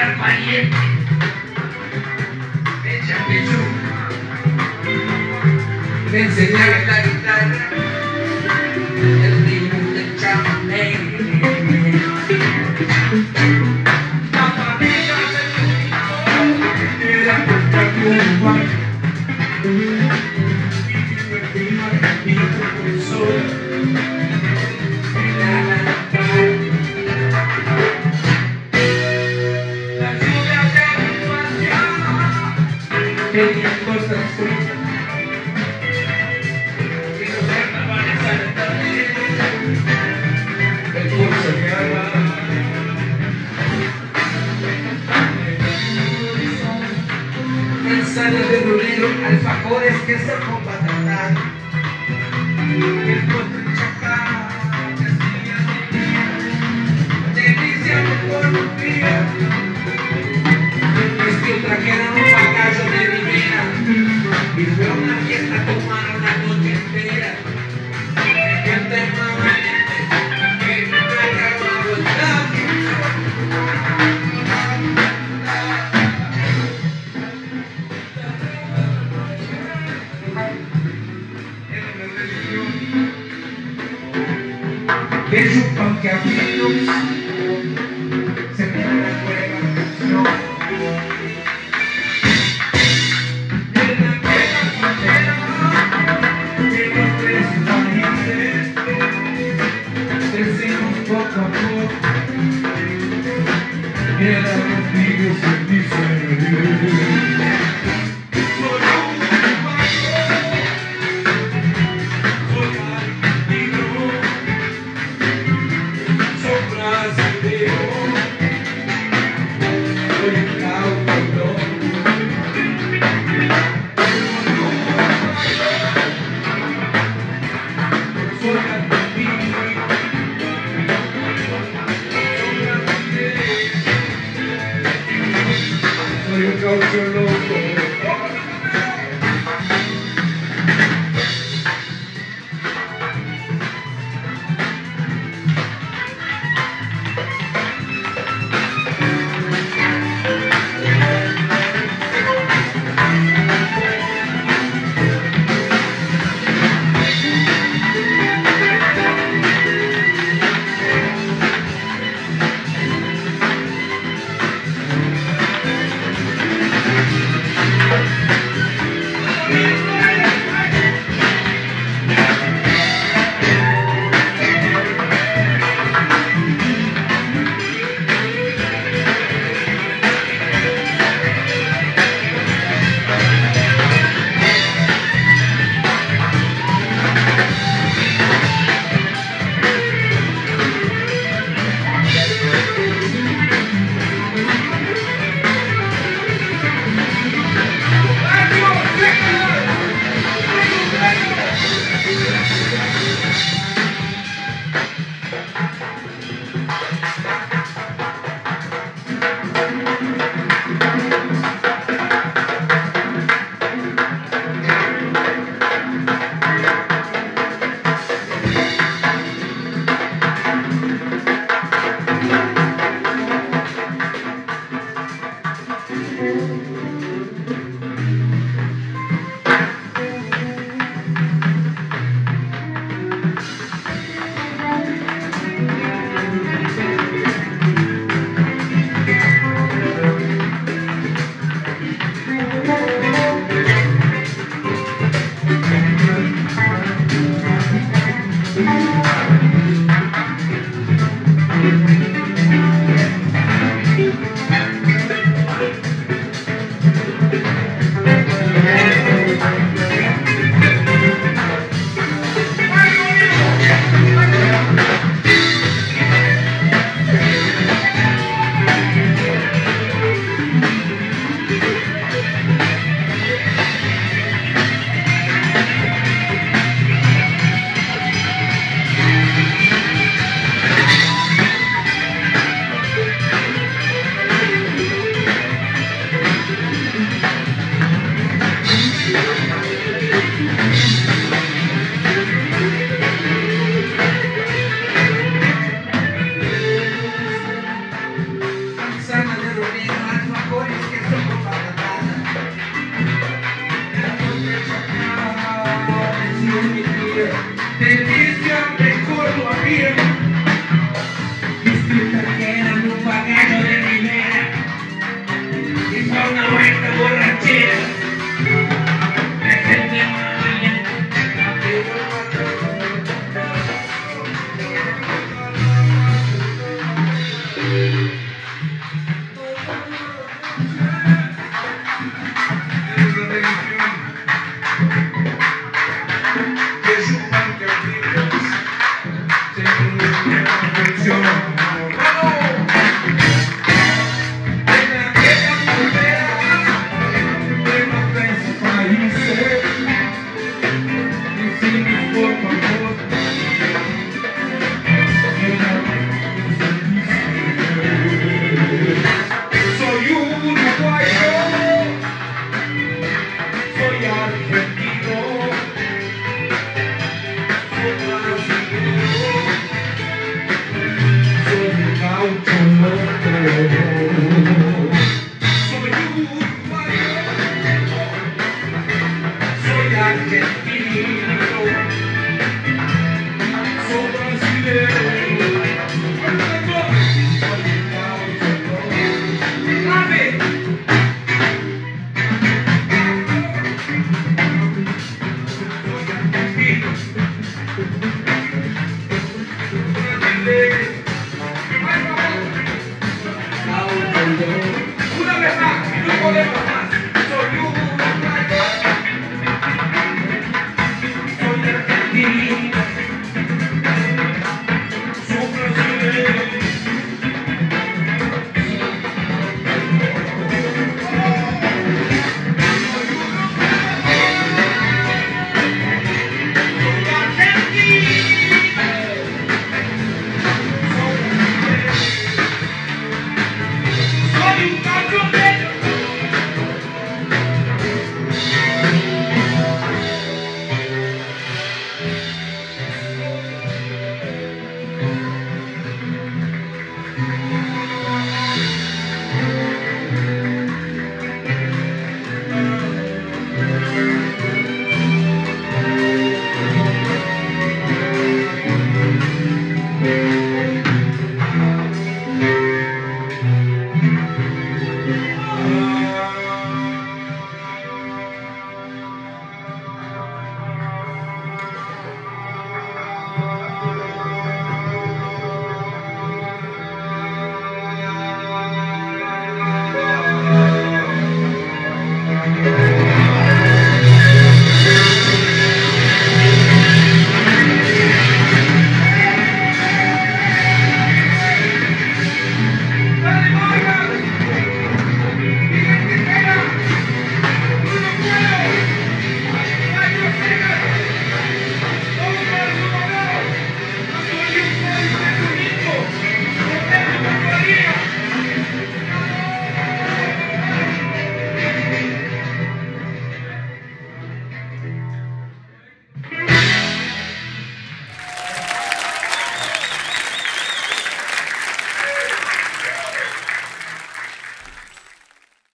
estar pariente. Échate yo. Me enseñaron la guitarra, el ritmo del chamamé. De tu libro, alfajores que se rompa tratar. El postre chacá, delicia de porfía. Es que trajeron un bacacho de ribera y fue una fiesta tomar una noche entera. Que te mamá, que no te acabamos. Ellos, aunque amigos, se ponen a prueba de canción. En la guerra frontera, en los tres países, crecemos poco a poco. Era contigo sentirse bien. Una vez más, no podemos.